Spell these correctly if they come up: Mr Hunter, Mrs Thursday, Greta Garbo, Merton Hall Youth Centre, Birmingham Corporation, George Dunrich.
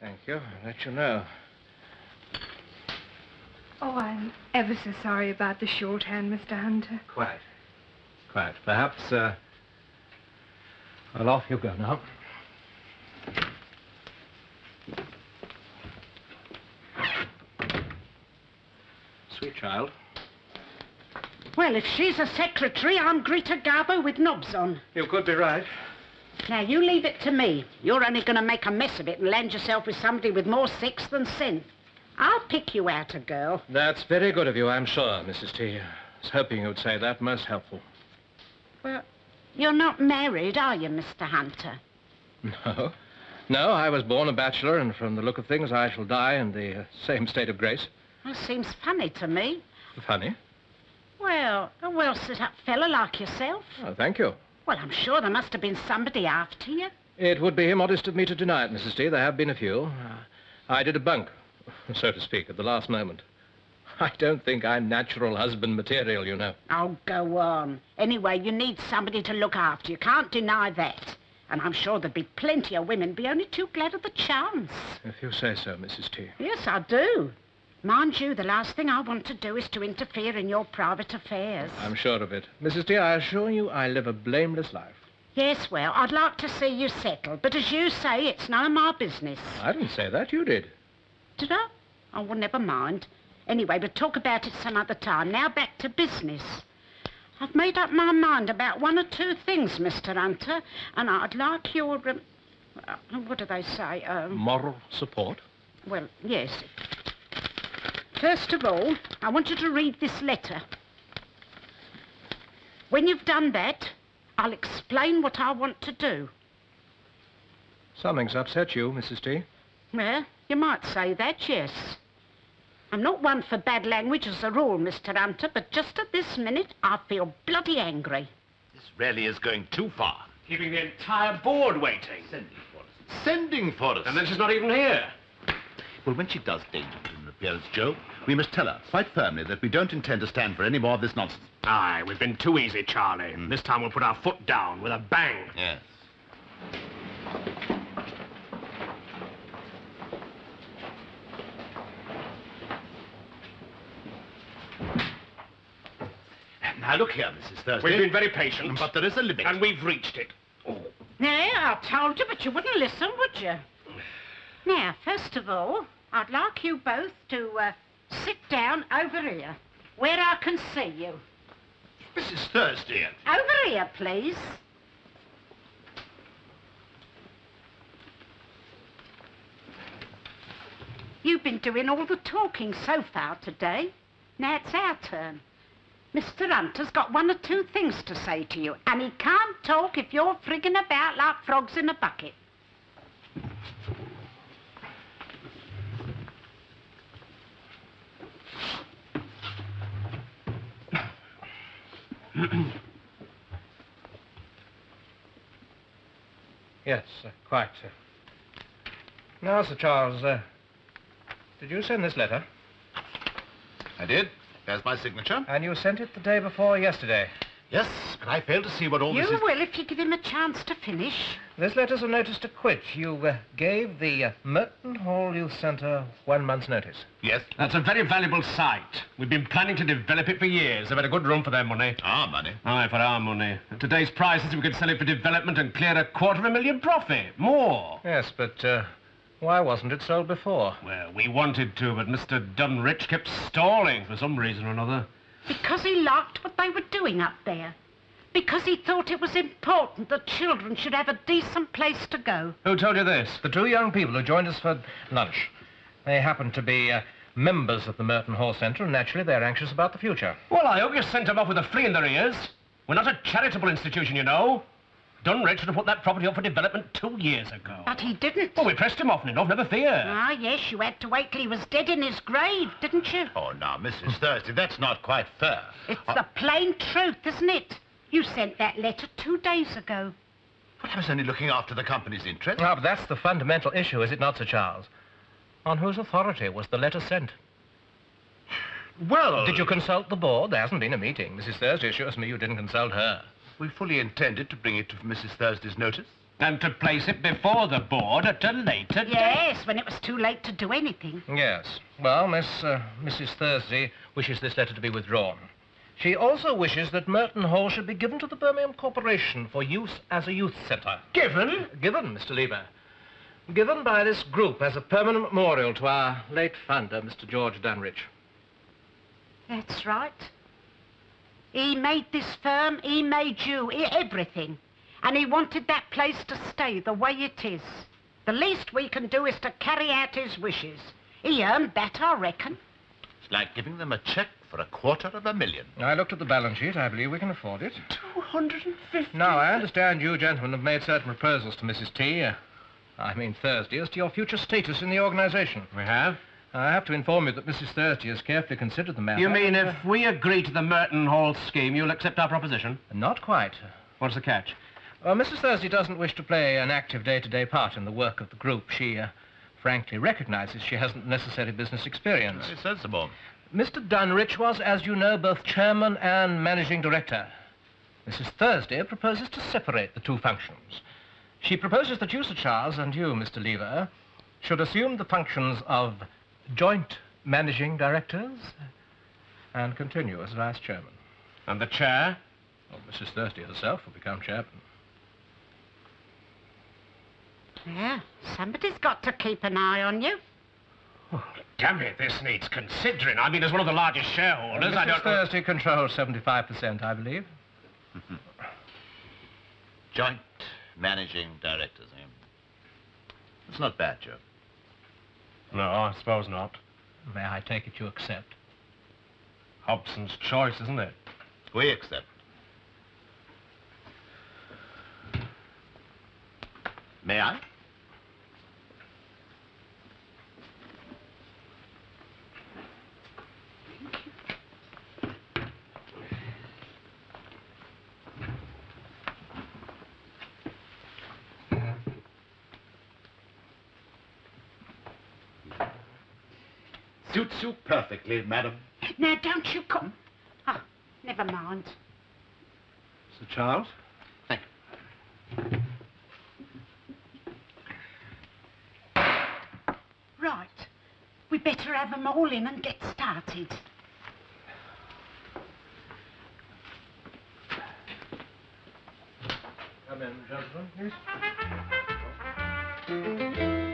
Thank you. I'll let you know. Oh, I'm ever so sorry about the shorthand, Mr. Hunter. Quite. Quite. Perhaps, well, off you go now. Sweet child. Well, if she's a secretary, I'm Greta Garbo with knobs on. You could be right. Now, you leave it to me. You're only going to make a mess of it and land yourself with somebody with more six than sin. I'll pick you out a girl. That's very good of you, I'm sure, Mrs. T. I was hoping you'd say that. Most helpful. Well, you're not married, are you, Mr. Hunter? No. No, I was born a bachelor, and from the look of things, I shall die in the same state of grace. That seems funny to me. Funny? Well, a well-set-up fellow like yourself. Oh, thank you. Well, I'm sure there must have been somebody after you. It would be immodest of me to deny it, Mrs. T. There have been a few. I did a bunk, so to speak, at the last moment. I don't think I'm natural husband material, you know. Oh, go on. Anyway, you need somebody to look after. You can't deny that. And I'm sure there'd be plenty of women be only too glad of the chance. If you say so, Mrs. T. Yes, I do. Mind you, the last thing I want to do is to interfere in your private affairs. I'm sure of it. Mrs. T, I assure you I live a blameless life. Yes, well, I'd like to see you settled, but as you say, it's none of my business. I didn't say that, you did. Did I? Oh, well, never mind. Anyway, we'll talk about it some other time. Now back to business. I've made up my mind about one or two things, Mr. Hunter, and I'd like your, what do they say? Moral support? Well, yes. First of all, I want you to read this letter. When you've done that, I'll explain what I want to do. Something's upset you, Mrs. T. Well, you might say that, yes. I'm not one for bad language as a rule, Mr. Hunter, but just at this minute, I feel bloody angry. This really is going too far. Keeping the entire board waiting. Sending for us. Sending for us. And then she's not even here. Well, when she does danger to an appearance, Joe, we must tell her quite firmly that we don't intend to stand for any more of this nonsense. Aye, we've been too easy, Charlie. This time we'll put our foot down with a bang. Yes. Now, look here, Mrs. Thursday. We've been very patient. But there is a limit. And we've reached it. Oh. Yeah, I told you, but you wouldn't listen, would you? Now, first of all, I'd like you both to sit down over here, where I can see you. Mrs. Thursday. Over here, please. You've been doing all the talking so far today. Now it's our turn. Mr. Hunter's got one or two things to say to you, and he can't talk if you're frigging about like frogs in a bucket. Yes, quite. Now, Sir Charles, did you send this letter? I did. There's my signature. And you sent it the day before yesterday? Yes, but I failed to see what all this is... You will if you give him a chance to finish. This letter's a notice to quit. You gave the Merton Hall Youth Centre 1 month's notice. Yes. That's a very valuable site. We've been planning to develop it for years. They've had a good run for their money. Our money? Aye, for our money. At today's prices, we could sell it for development and clear $250,000 profit. More. Yes, but... why wasn't it sold before? Well, we wanted to, but Mr. Dunrich kept stalling for some reason or another. Because he liked what they were doing up there. Because he thought it was important that children should have a decent place to go. Who told you this? The two young people who joined us for lunch. They happened to be members of the Merton Hall Centre, and naturally they're anxious about the future. Well, I hope you sent them off with a flea in their ears. We're not a charitable institution, you know. Dunrich should have put that property up for development 2 years ago. But he didn't. Well, we pressed him often enough, never fear. Ah, yes, you had to wait till he was dead in his grave, didn't you? Oh, now, Mrs. Thursday, that's not quite fair. It's the plain truth, isn't it? You sent that letter 2 days ago. But I was only looking after the company's interest. Now, but that's the fundamental issue, is it not, Sir Charles? On whose authority was the letter sent? Well... Did you consult the board? There hasn't been a meeting. Mrs. Thursday assures me you didn't consult her. We fully intended to bring it to Mrs. Thursday's notice. And to place it before the board at a later date. Yes, when it was too late to do anything. Yes. Well, Mrs Thursday wishes this letter to be withdrawn. She also wishes that Merton Hall should be given to the Birmingham Corporation for use as a youth centre. Given? Given, Mr Lever. Given by this group as a permanent memorial to our late founder, Mr George Dunrich. That's right. He made this firm, he made you, everything. And he wanted that place to stay the way it is. The least we can do is to carry out his wishes. He earned that, I reckon. It's like giving them a cheque for $250,000. I looked at the balance sheet. I believe we can afford it. 250? Now, I understand you gentlemen have made certain proposals to Mrs T. I mean Thursday, as to your future status in the organisation. We have? I have to inform you that Mrs Thursday has carefully considered the matter. You mean if we agree to the Merton Hall scheme, you'll accept our proposition? Not quite. What's the catch? Well, Mrs Thursday doesn't wish to play an active day-to-day part in the work of the group. She, frankly, recognises she hasn't the necessary business experience. Very sensible. Mr Dunrich was, as you know, both chairman and managing director. Mrs Thursday proposes to separate the two functions. She proposes that you, Sir Charles, and you, Mr Lever, should assume the functions of joint managing directors and continue as vice chairman. And the chair? Well, Mrs Thursday herself will become chairman. Yeah, somebody's got to keep an eye on you. Oh, damn it, this needs considering. I mean, as one of the largest shareholders, I don't... Mrs Thursday controls 75%, I believe. Joint managing directors, eh? It's not bad, Joe. No, I suppose not. May I take it you accept? Hobson's choice, isn't it? We accept. May I? Suits you perfectly, madam. Now, don't you come. Oh, never mind. Sir Charles? Thank you. Right. We better have them all in and get started. Come in, gentlemen, please.